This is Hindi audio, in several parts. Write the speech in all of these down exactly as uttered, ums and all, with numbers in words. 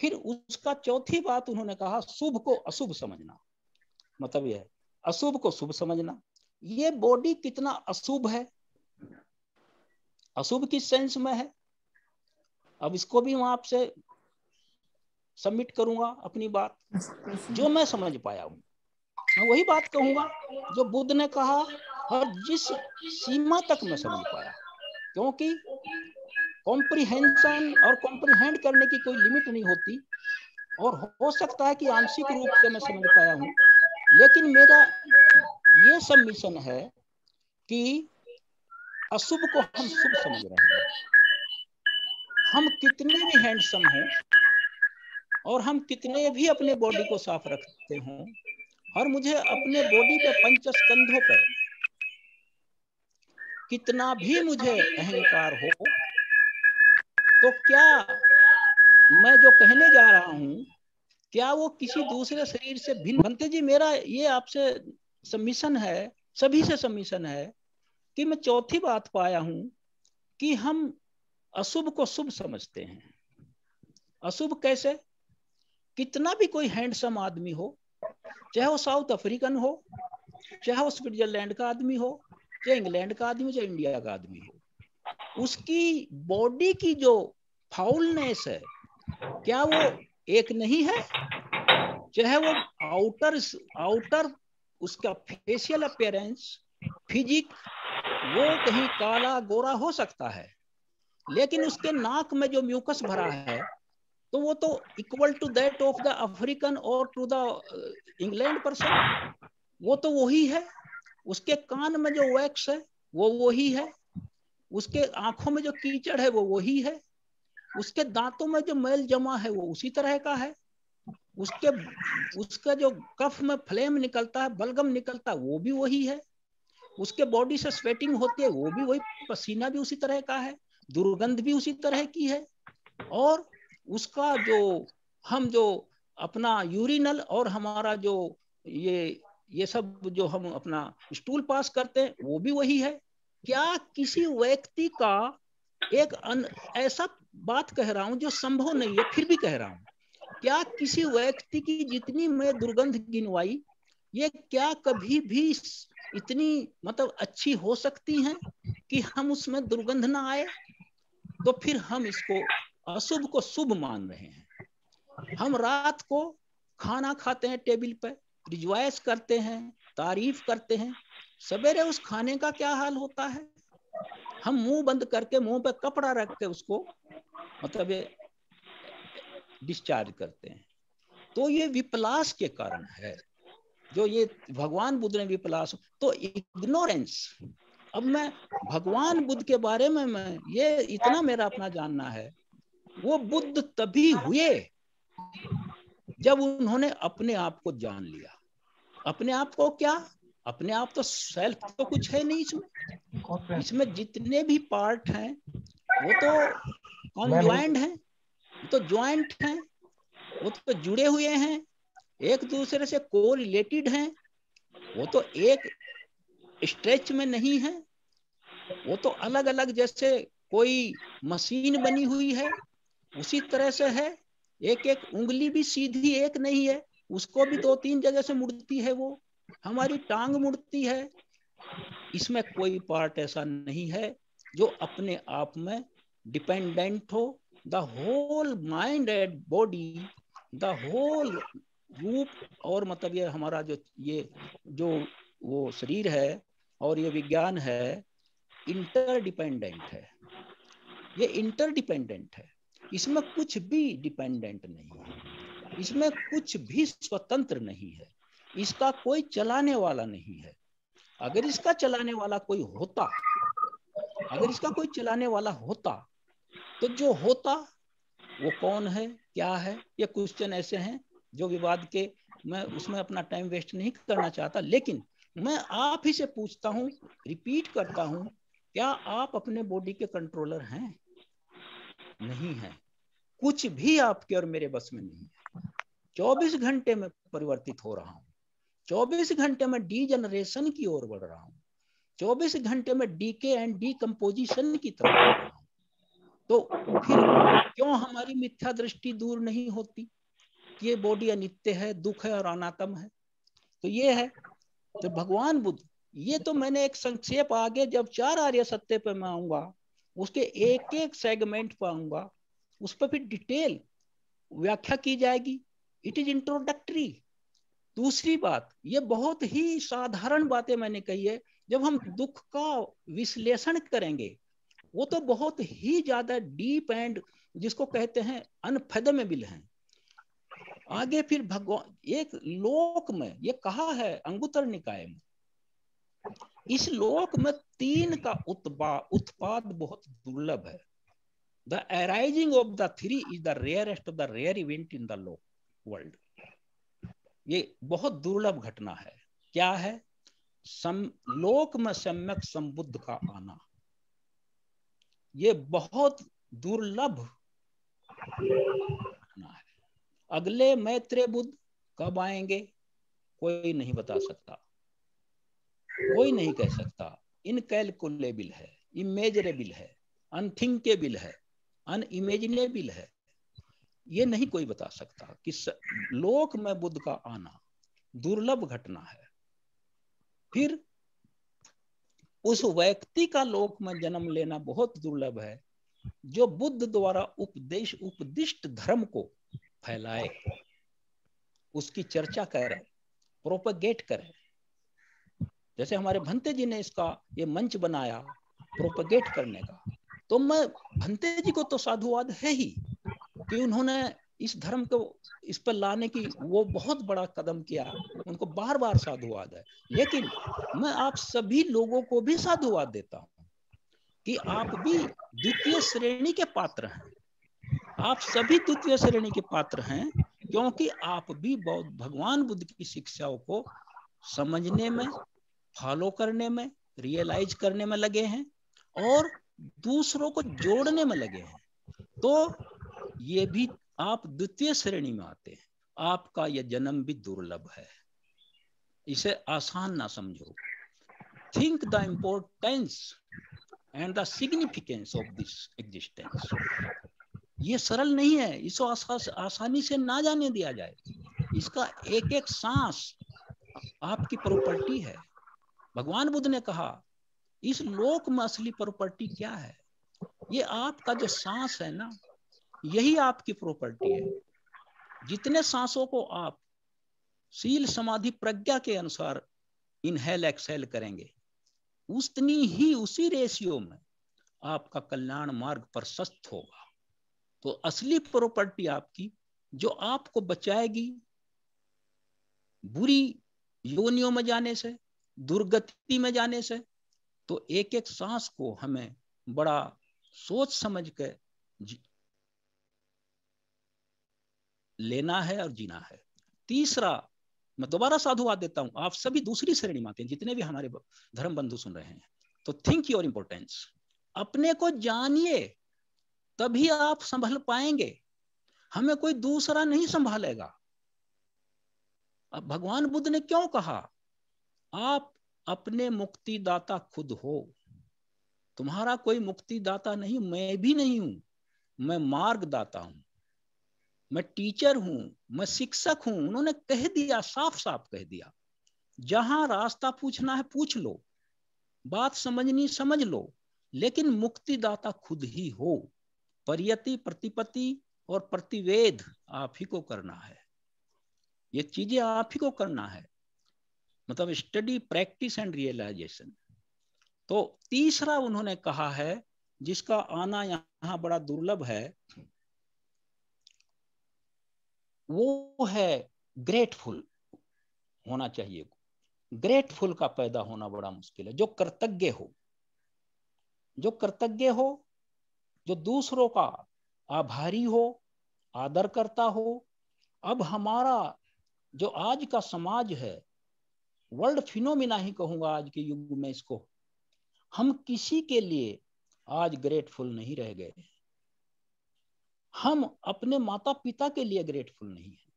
फिर उसका चौथी बात उन्होंने कहा, शुभ को अशुभ समझना। मतलब यह है अशुभ को शुभ समझना। ये बॉडी कितना अशुभ है, अशुभ किस सेंस में है। अब इसको भी मैं आपसे सबमिट करूंगा अपनी बात, जो मैं समझ पाया हूँ मैं वही बात कहूंगा जो बुद्ध ने कहा और जिस सीमा तक मैं समझ पाया, क्योंकि कॉम्प्रिहेंशन और कॉम्प्रिहेंड करने की कोई लिमिट नहीं होती। और हो सकता है कि आंशिक रूप से मैं समझ पाया हूँ, लेकिन मेरा ये सब मिशन है कि अशुभ को हम शुभ समझ रहे हैं। हम कितने भी हैंडसम हों और हम कितने भी अपने बॉडी को साफ रखते हों, और मुझे अपने बॉडी पे पंचस्कंधों पर कितना भी मुझे अहंकार हो, तो क्या मैं जो कहने जा रहा हूं क्या वो किसी दूसरे शरीर से भिन्न। भंते जी मेरा ये आपसे सबमिशन है, सभी से सबमिशन है कि मैं चौथी बात पाया हूं कि हम अशुभ को शुभ समझते हैं। अशुभ कैसे, कितना भी कोई हैंडसम आदमी हो, चाहे वो साउथ अफ्रीकन हो, चाहे वो स्विट्जरलैंड का आदमी हो, चाहे इंग्लैंड का आदमी हो, चाहे इंडिया का आदमी हो, उसकी बॉडी की जो फाउलनेस है क्या वो एक नहीं है। चाहे वो आउटर आउटर उसका फेशियल अपीयरेंस, फिजिक, वो कहीं काला गोरा हो सकता है, लेकिन उसके नाक में जो म्यूकस भरा है तो वो तो equal to that of the African और टू द इंग्लैंड पर्सन, वो तो वही है। उसके कान में जो वैक्स है वो वही है, उसके आंखों में जो कीचड़ है वो वही है, उसके दांतों में जो मैल जमा है वो उसी तरह का है, उसके उसका जो कफ में फ्लेम निकलता है, बलगम निकलता है, वो भी वही है, उसके बॉडी से स्वेटिंग होती है वो भी वही, पसीना भी उसी तरह का है, दुर्गंध भी उसी तरह की है। और उसका जो हम जो अपना यूरिनल और हमारा जो ये ये सब जो हम अपना स्टूल पास करते हैं वो भी वही है। क्या किसी व्यक्ति का एक अन, ऐसा बात कह रहा हूं जो संभव नहीं है, फिर भी कह रहा हूं, क्या किसी व्यक्ति की जितनी मैं दुर्गंध गिनवाई, ये क्या कभी भी इतनी मतलब अच्छी हो सकती है कि हम उसमें दुर्गंध ना आए। तो फिर हम इसको अशुभ को शुभ मान रहे हैं। हम रात को खाना खाते हैं टेबल पर, रिजवाइस करते हैं, तारीफ करते हैं, सवेरे उस खाने का क्या हाल होता है, हम मुंह बंद करके मुंह पे कपड़ा रख के उसको मतलब डिस्चार्ज करते हैं। तो ये विपलास के कारण है, जो ये भगवान बुद्ध ने विपलास, तो इग्नोरेंस। अब मैं भगवान बुद्ध के बारे में मैं ये इतना मेरा अपना जानना है, वो बुद्ध तभी हुए जब उन्होंने अपने आप को जान लिया। अपने आप को क्या, अपने आप तो सेल्फ तो कुछ है नहीं इसमें, इसमें जितने भी पार्ट हैं वो तो कॉन्जॉइंड हैं, तो ज्वाइंट हैं, वो तो जुड़े हुए हैं, एक दूसरे से कोरिलेटेड हैं, वो तो एक स्ट्रेच में नहीं है, वो तो अलग अलग जैसे कोई मशीन बनी हुई है उसी तरह से है। एक एक उंगली भी सीधी एक नहीं है, उसको भी दो तीन जगह से मुड़ती है, वो हमारी टांग मुड़ती है। इसमें कोई पार्ट ऐसा नहीं है जो अपने आप में डिपेंडेंट हो। The whole mind and body, the whole रूप और मतलब ये हमारा जो ये जो वो शरीर है और ये विज्ञान है, इंटरडिपेंडेंट है, ये इंटरडिपेंडेंट है। इसमें कुछ भी डिपेंडेंट नहीं है, इसमें कुछ भी स्वतंत्र नहीं है, इसका कोई चलाने वाला नहीं है। अगर इसका चलाने वाला कोई होता, अगर इसका कोई चलाने वाला होता तो जो होता वो कौन है, क्या है, ये क्वेश्चन ऐसे हैं जो विवाद के, मैं उसमें अपना टाइम वेस्ट नहीं करना चाहता, लेकिन मैं आप ही से पूछता हूँ, रिपीट करता हूँ, क्या आप अपने बॉडी के कंट्रोलर हैं? नहीं है। कुछ भी आपके और मेरे बस में नहीं है। चौबीस घंटे में परिवर्तित हो रहा हूं, चौबीस घंटे में डीजनरेशन की ओर बढ़ रहा हूं, चौबीस घंटे में डीके एंड डीकंपोजिशन की तरफ बढ़ रहा हूं, तो फिर क्यों हमारी मिथ्या दृष्टि दूर नहीं होती? ये बॉडी अनित्य है, दुख है और अनात्म है। तो ये है तो भगवान बुद्ध। ये तो मैंने एक संक्षेप, आगे जब चार आर्य सत्य पे मैं आऊंगा उसके एक एक सेगमेंट पर आऊंगा, उस पर फिर डिटेल व्याख्या की जाएगी। It is introductory. दूसरी बात, ये बहुत ही साधारण बातें मैंने कही है, जब हम दुख का विश्लेषण करेंगे वो तो बहुत ही ज्यादा डीप एंड जिसको कहते हैं अनफेदमेबल है। आगे फिर भगवान एक लोक में ये कहा है अंगुत्तर निकाय में, इस लोक में तीन का उत्पा, उत्पाद बहुत दुर्लभ है। The arising of the three is the rarest of the rare event in the लोक वर्ल्ड। ये बहुत दुर्लभ घटना है। क्या है? सम लोक में सम्यक संबुद्ध का आना, ये बहुत दुर्लभ घटना है। अगले मैत्रेय बुद्ध कब आएंगे कोई नहीं बता सकता, कोई नहीं कह सकता। इनकैलकुलेबल है, इमेजरेबल है, अनथिंकेबल है, अनइमेजिनेबल है। ये नहीं कोई बता सकता कि लोक में बुद्ध का आना दुर्लभ घटना है। फिर उस व्यक्ति का लोक में जन्म लेना बहुत दुर्लभ है जो बुद्ध द्वारा उपदेश उपदिष्ट धर्म को फैलाए, उसकी चर्चा करे, प्रोपगेट करे। जैसे हमारे भंते जी ने इसका ये मंच बनाया प्रोपगेट करने का, तो मैं भंते जी को तो साधुवाद है ही कि उन्होंने इस धर्म को इस पर लाने की वो बहुत बड़ा कदम किया, उनको बार बार साधुवाद है। लेकिन मैं आप सभी लोगों को भी साधुवाद देता हूं कि आप भी द्वितीय श्रेणी के पात्र हैं, आप सभी द्वितीय श्रेणी के पात्र हैं, क्योंकि आप भी बहुत भगवान बुद्ध की शिक्षाओं को समझने में, फॉलो करने में, रियलाइज करने में लगे हैं और दूसरों को जोड़ने में लगे हैं। तो ये भी आप द्वितीय श्रेणी में आते हैं। आपका यह जन्म भी दुर्लभ है, इसे आसान ना समझो। Think the importance and the significance of this existence. ये सरल नहीं है, इसको आसा, आसानी से ना जाने दिया जाए। इसका एक एक सांस आपकी प्रॉपर्टी है। भगवान बुद्ध ने कहा इस लोक में असली प्रॉपर्टी क्या है? ये आपका जो सांस है ना, यही आपकी प्रॉपर्टी है। जितने सांसों को आप सील समाधि प्रज्ञा के अनुसार इनहेल एक्सहेल करेंगे, उतनी ही उसी रेशियो में आपका कल्याण मार्ग प्रशस्त होगा। तो असली प्रॉपर्टी आपकी जो आपको बचाएगी बुरी योनियों में जाने से, दुर्गति में जाने से। तो एक एक सांस को हमें बड़ा सोच समझ के लेना है और जीना है। तीसरा, मैं दोबारा साधुवाद देता हूं, आप सभी दूसरी श्रेणी में आते हैं जितने भी हमारे धर्म बंधु सुन रहे हैं। तो थिंक योर इम्पोर्टेंस, अपने को जानिए, तभी आप संभल पाएंगे। हमें कोई दूसरा नहीं संभालेगा। अब भगवान बुद्ध ने क्यों कहा आप अपने मुक्तिदाता खुद हो, तुम्हारा कोई मुक्तिदाता नहीं, मैं भी नहीं हूं। मैं मार्गदाता हूं, मैं टीचर हूं, मैं शिक्षक हूं। उन्होंने कह दिया, साफ साफ कह दिया, जहां रास्ता पूछना है पूछ लो, बात समझनी समझ लो, लेकिन मुक्तिदाता खुद ही हो। पर्यति, प्रतिपति और प्रतिवेद आप ही को करना है। ये चीजें आप ही को करना है, मतलब स्टडी, प्रैक्टिस एंड रियलाइजेशन। तो तीसरा उन्होंने कहा है जिसका आना यहाँ बड़ा दुर्लभ है, वो है ग्रेटफुल होना चाहिए। ग्रेटफुल का पैदा होना बड़ा मुश्किल है। जो कृतज्ञ हो, जो कृतज्ञ हो, जो दूसरों का आभारी हो, आदर करता हो। अब हमारा जो आज का समाज है, वर्ल्ड फिनोमिना ही कहूंगा आज के युग में इसको, हम किसी के लिए आज ग्रेटफुल नहीं रह गए। हम अपने माता पिता के लिए ग्रेटफुल नहीं है,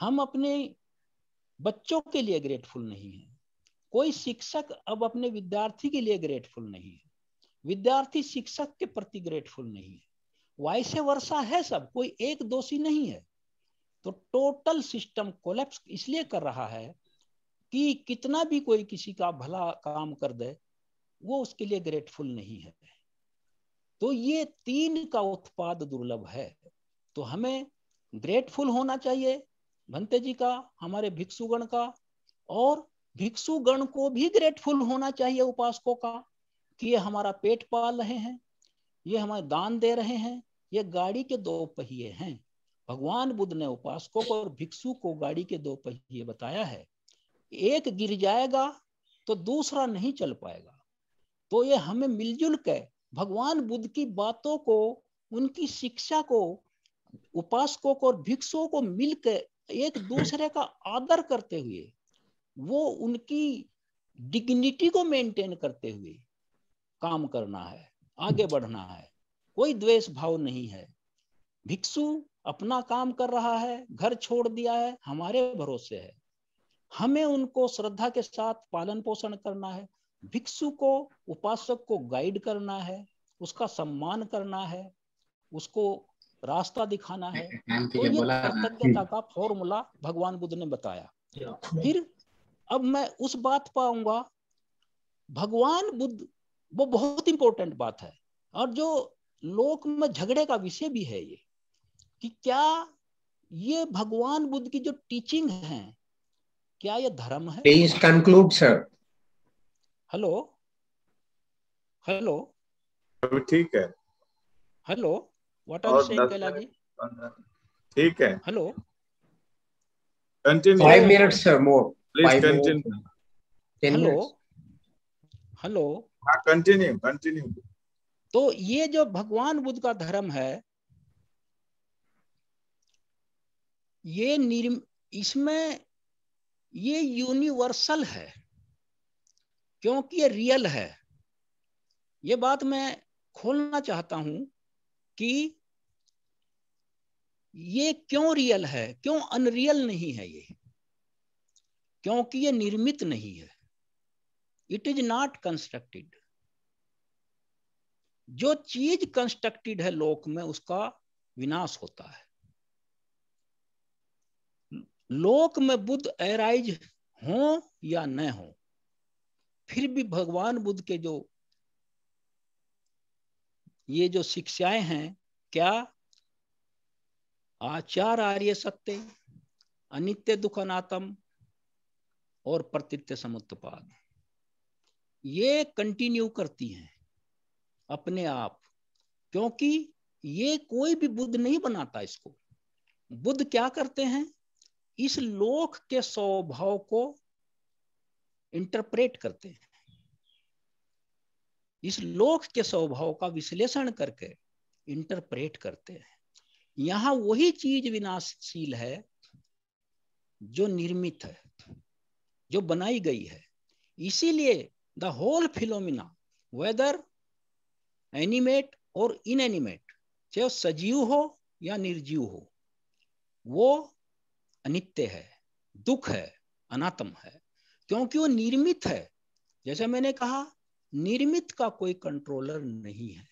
हम अपने बच्चों के लिए ग्रेटफुल नहीं है, कोई शिक्षक अब अपने विद्यार्थी के लिए ग्रेटफुल नहीं है, विद्यार्थी शिक्षक के प्रति ग्रेटफुल नहीं है, वाइस वर्सा है, सब कोई एक दोषी नहीं है। तो टोटल सिस्टम कोलैप्स इसलिए कर रहा है कि कितना भी कोई किसी का भला काम कर दे वो उसके लिए ग्रेटफुल नहीं है। तो ये तीन का उत्पाद दुर्लभ है। तो हमें ग्रेटफुल होना चाहिए भंते जी का, हमारे भिक्षुगण का, और भिक्षुगण को भी ग्रेटफुल होना चाहिए उपासकों का कि ये हमारा पेट पाल रहे हैं, ये हमें दान दे रहे हैं, ये गाड़ी के दो पहिए हैं। भगवान बुद्ध ने उपासकों को और भिक्षु को गाड़ी के दो पहिए बताया है। एक गिर जाएगा तो दूसरा नहीं चल पाएगा। तो ये हमें मिलजुल के भगवान बुद्ध की बातों को, उनकी शिक्षा को, उपासकों को और भिक्षुओं को मिलकर एक दूसरे का आदर करते हुए, वो उनकी डिग्निटी को मेंटेन करते हुए काम करना है, आगे बढ़ना है। कोई द्वेष भाव नहीं है। भिक्षु अपना काम कर रहा है, घर छोड़ दिया है, हमारे भरोसे है, हमें उनको श्रद्धा के साथ पालन पोषण करना है। भिक्षु को, उपासक को गाइड करना है, उसका सम्मान करना है, उसको रास्ता दिखाना है। तो ये कृतज्ञता का फॉर्मूला भगवान बुद्ध ने बताया। फिर अब मैं उस बात पाऊंगा, भगवान बुद्ध, वो बहुत इंपॉर्टेंट बात है और जो लोक में झगड़े का विषय भी है ये, कि क्या ये भगवान बुद्ध की जो टीचिंग है क्या ये धर्म है? Please conclude, sir. Hello hello ठीक है, hello what are you saying कैलाजी? ठीक है, hello continue. Five minutes sir more, please continue. Hello hello continue continue. तो ये जो भगवान बुद्ध का धर्म है, ये निर्म इसमें ये यूनिवर्सल है क्योंकि ये रियल है। ये बात मैं खोलना चाहता हूं कि ये क्यों रियल है, क्यों अनरियल नहीं है ये, क्योंकि ये निर्मित नहीं है। It is not constructed. जो चीज कंस्ट्रक्टेड है लोक में उसका विनाश होता है। लोक में बुद्ध एराइज हो या न हो, फिर भी भगवान बुद्ध के जो ये जो शिक्षाएं हैं, क्या आचार आर्य सत्य, अनित्य दुखनातम और प्रतीत्य समुत्पाद, ये कंटिन्यू करती हैं अपने आप, क्योंकि ये कोई भी बुद्ध नहीं बनाता इसको। बुद्ध क्या करते हैं, इस लोक के स्वभाव को इंटरप्रेट करते हैं, इस लोक के स्वभाव का विश्लेषण करके इंटरप्रेट करते हैं। यहाँ वही चीज विनाशशील है जो निर्मित है, जो बनाई गई है। इसीलिए the whole phenomena, whether animate और इनएनिमेट, चाहे सजीव हो या निर्जीव हो, वो अनित्य है, दुख है, अनात्म है, क्योंकि वो निर्मित है। जैसे मैंने कहा, निर्मित का कोई कंट्रोलर नहीं है।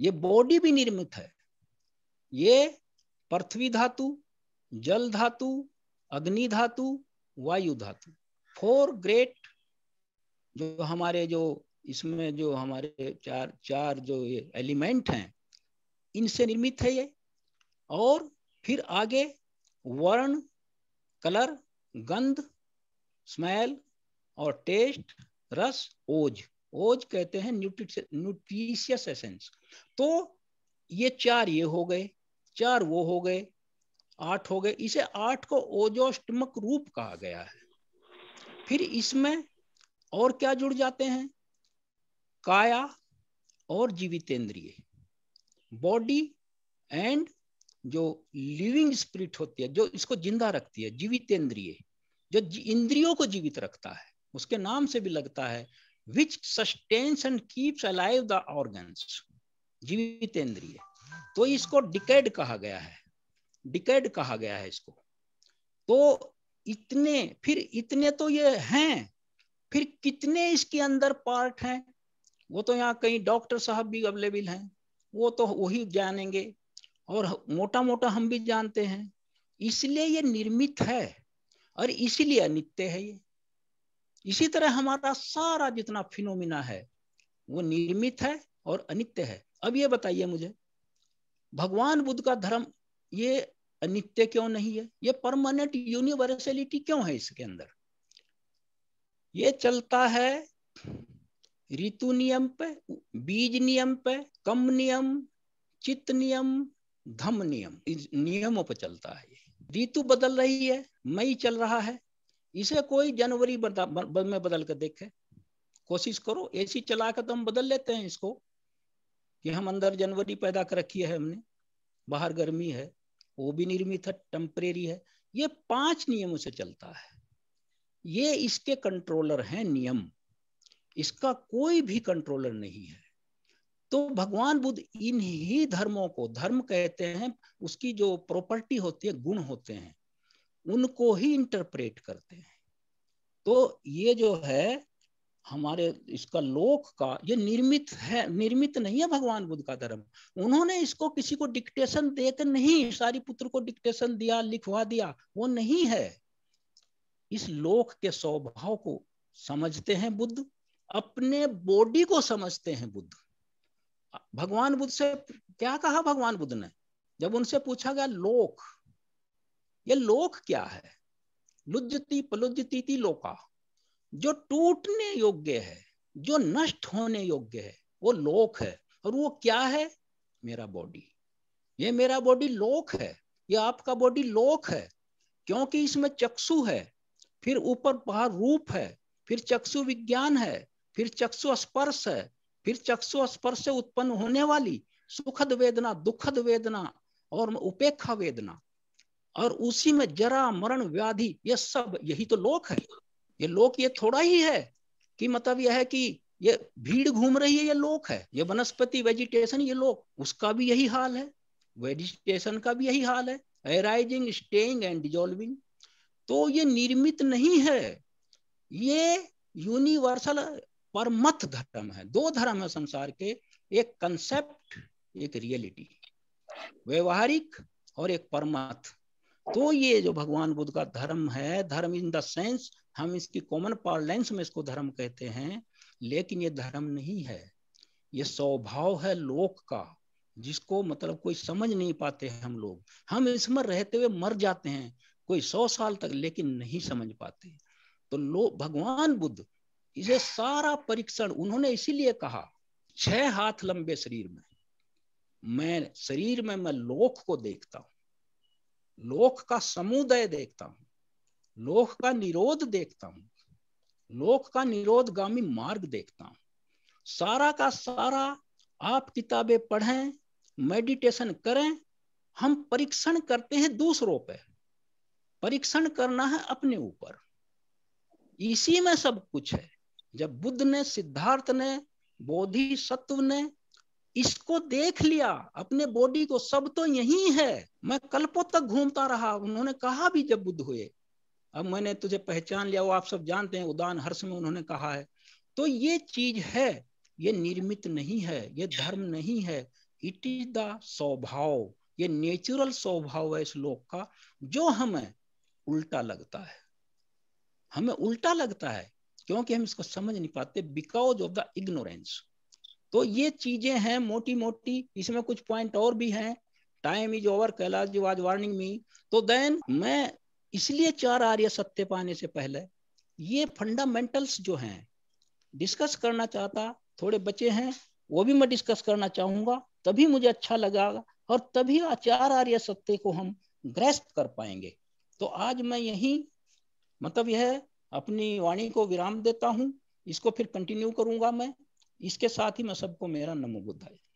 ये बॉडी भी निर्मित है। ये पृथ्वी धातु, जल धातु, अग्नि धातु, वायु धातु, फोर ग्रेट जो हमारे जो इसमें जो हमारे चार चार जो ये एलिमेंट हैं, इनसे निर्मित है ये। और फिर आगे वर्ण, कलर, गंध, स्मेल और टेस्ट, रस, ओज। ओज कहते हैं न्यूट्रिशियस एसेंस। तो ये चार ये हो गए, चार वो हो गए, आठ हो गए। इसे आठ को ओजोष्टमक रूप कहा गया है। फिर इसमें और क्या जुड़ जाते हैं, काया और जीवितेंद्रिय, बॉडी एंड जो लिविंग स्पिरिट होती है, जो इसको जिंदा रखती है, जीवितेंद्रिय, जो इंद्रियों को जीवित रखता है, उसके नाम से भी लगता है, which sustains and keeps alive the organs, जीवितेंद्रिय। तो इसको डिकेड कहा गया है, डिकेड कहा गया है इसको। तो इतने, फिर इतने तो ये हैं, फिर कितने इसके अंदर पार्ट हैं, वो तो यहाँ कई डॉक्टर साहब भी अवेलेबल हैं, वो तो वही जानेंगे और मोटा मोटा हम भी जानते हैं। इसलिए ये निर्मित है और इसीलिए अनित्य है ये। इसी तरह हमारा सारा जितना फिनोमिना है वो निर्मित है और अनित्य है। अब ये बताइए मुझे, भगवान बुद्ध का धर्म ये अनित्य क्यों नहीं है? ये परमानेंट यूनिवर्सलिटी क्यों है इसके अंदर? ये चलता है ऋतु नियम पे, बीज नियम पे, कम नियम, चित्त नियम, धम नियम, नियमों पे चलता है। ऋतु बदल रही है, मई चल रहा है, इसे कोई जनवरी में बदल कर देखे? कोशिश करो। एसी चला कर तो हम बदल लेते हैं इसको कि हम अंदर जनवरी पैदा कर रखी है हमने, बाहर गर्मी है, वो भी निर्मित है, टेम्परेरी है। ये पांच नियमों से चलता है, ये इसके कंट्रोलर हैं नियम, इसका कोई भी कंट्रोलर नहीं है। तो भगवान बुद्ध इन्हीं धर्मों को धर्म कहते हैं, उसकी जो प्रॉपर्टी होती है, गुण होते हैं, उनको ही इंटरप्रेट करते हैं। तो ये जो है हमारे इसका लोक का, ये निर्मित है, निर्मित नहीं है भगवान बुद्ध का धर्म। उन्होंने इसको किसी को डिक्टेशन देकर नहीं, सारी पुत्र को डिक्टेशन दिया, लिखवा दिया, वो नहीं है। इस लोक के स्वभाव को समझते हैं बुद्ध, अपने बॉडी को समझते हैं बुद्ध। भगवान बुद्ध से क्या कहा भगवान बुद्ध ने जब उनसे पूछा गया लोक, ये लोक क्या है? लुज्जति पलुज्जति लोका, जो टूटने योग्य है, जो नष्ट होने योग्य है, वो लोक है। और वो क्या है? मेरा बॉडी। ये मेरा बॉडी लोक है, ये आपका बॉडी लोक है, क्योंकि इसमें चक्षु है, फिर ऊपर बाहर रूप है, फिर चक्षु विज्ञान है, फिर चक्षु स्पर्श है, फिर चक्षु स्पर्श से उत्पन्न होने वाली सुखद वेदना, दुखद वेदना और उपेक्षा वेदना, और उसी में जरा मरण व्याधि, ये सब यही तो लोक है। ये लोक ये थोड़ा ही है कि मतलब यह है कि ये भीड़ घूम रही है, ये लोक है। ये वनस्पति वेजिटेशन, ये लोक, उसका भी यही हाल है, वेजिटेशन का भी यही हाल है, अराइजिंग, स्टेइंग एंड डिसॉल्विंग। तो ये निर्मित नहीं है, ये यूनिवर्सल परमत धर्म है। दो धर्म है संसार के, एक कंसेप्ट, एक रियलिटी, व्यवहारिक और एक परमत। तो ये जो भगवान बुद्ध का धर्म है, धर्म इन द सेंस, हम इसकी कॉमन पार्लेंस में इसको धर्म कहते हैं, लेकिन ये धर्म नहीं है, ये स्वभाव है लोक का, जिसको मतलब कोई समझ नहीं पाते हैं हम लोग। हम इसमें रहते हुए मर जाते हैं कोई सौ साल तक, लेकिन नहीं समझ पाते। तो लो भगवान बुद्ध इसे सारा परीक्षण, उन्होंने इसीलिए कहा छह हाथ लंबे शरीर में, मैं शरीर में मैं लोक को देखता हूँ, लोक का समुदय देखता हूं, लोक का निरोध देखता हूं, लोक का निरोधगामी मार्ग देखता हूं। सारा का सारा आप किताबें पढ़ें, मेडिटेशन करें, हम परीक्षण करते हैं दूसरों पे, परीक्षण करना है अपने ऊपर। इसी में सब कुछ है। जब बुद्ध ने, सिद्धार्थ ने, बोधिसत्व ने इसको देख लिया, अपने बॉडी को, सब तो यही है, मैं कल्पों तक घूमता रहा। उन्होंने कहा भी जब बुद्ध हुए, अब मैंने तुझे पहचान लिया, वो आप सब जानते हैं, उदान हर्ष में उन्होंने कहा है। तो ये चीज है, ये निर्मित नहीं है, ये धर्म नहीं है, इट इज द स्वभाव, ये नेचुरल स्वभाव है इस लोक का, जो हमें उल्टा लगता है, हमें उल्टा लगता है क्योंकि हम इसको समझ नहीं पाते, बिकॉज ऑफ द इग्नोरेंस। तो ये चीजें हैं मोटी मोटी, इसमें कुछ पॉइंट और भी हैं। Time is over, Kailash ji was warning me. तो देन मैं इसलिए चार आर्य सत्य पाने से पहले ये फंडामेंटल्स जो हैं डिस्कस करना चाहता, थोड़े बचे हैं वो भी मैं डिस्कस करना चाहूंगा, तभी मुझे अच्छा लगा और तभी चार आर्य सत्य को हम ग्रेस्प कर पाएंगे। तो आज मैं यही मतलब यह अपनी वाणी को विराम देता हूँ, इसको फिर कंटिन्यू करूंगा मैं। इसके साथ ही मैं सबको मेरा नमो बुद्धाय।